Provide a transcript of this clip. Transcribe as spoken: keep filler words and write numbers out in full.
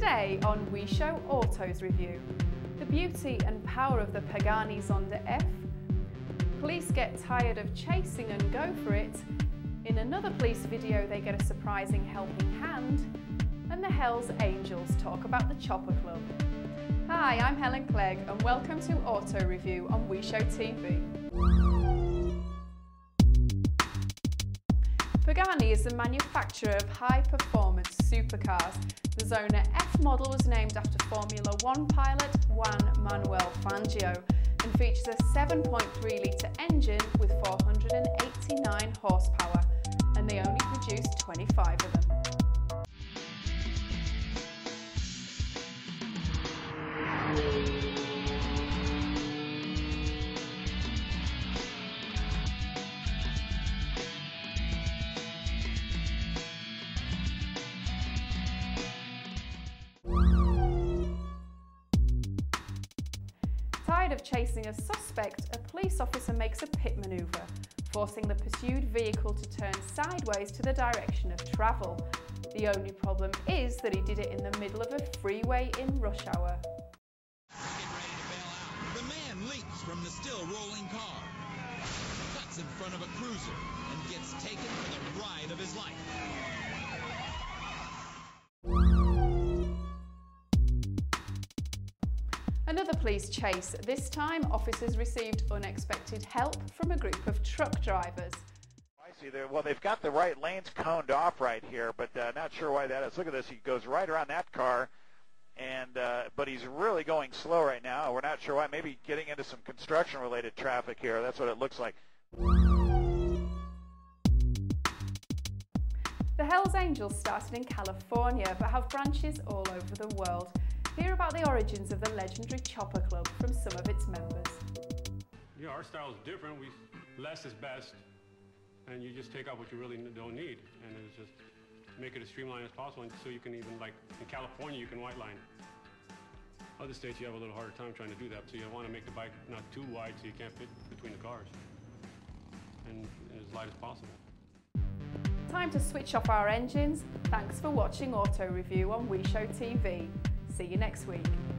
Today on WeShow Auto's Review, the beauty and power of the Pagani Zonda F, police get tired of chasing and go for it, in another police video they get a surprising helping hand, and the Hell's Angels talk about the Chopper Club. Hi, I'm Helen Clegg and welcome to Auto Review on WeShow T V. Pagani is the manufacturer of high-performance supercars. The Zonda F model was named after Formula One pilot Juan Manuel Fangio and features a seven point three litre engine with four hundred eighty-nine horsepower, and they only produced twenty-five of them. Tired of chasing a suspect, a police officer makes a pit manoeuvre, forcing the pursued vehicle to turn sideways to the direction of travel. The only problem is that he did it in the middle of a freeway in rush hour. The man leaps from the still rolling car, cuts in front of a cruiser, and gets taken for the ride of his life. Another police chase. This time, officers received unexpected help from a group of truck drivers. I see. Well, they've got the right lanes coned off right here, but uh, not sure why that is. Look at this. He goes right around that car, and uh, but he's really going slow right now. We're not sure why. Maybe getting into some construction-related traffic here. That's what it looks like. The Hell's Angels started in California, but have branches all over the world. Hear about the origins of the legendary Chopper Club from some of its members. Yeah, our style is different. We, less is best, and you just take out what you really don't need, and it's just make it as streamlined as possible. And so you can even, like in California, you can white line. Other states you have a little harder time trying to do that. So you want to make the bike not too wide, so you can't fit between the cars, and, and as light as possible. Time to switch off our engines. Thanks for watching Auto Review on WeShow T V. See you next week.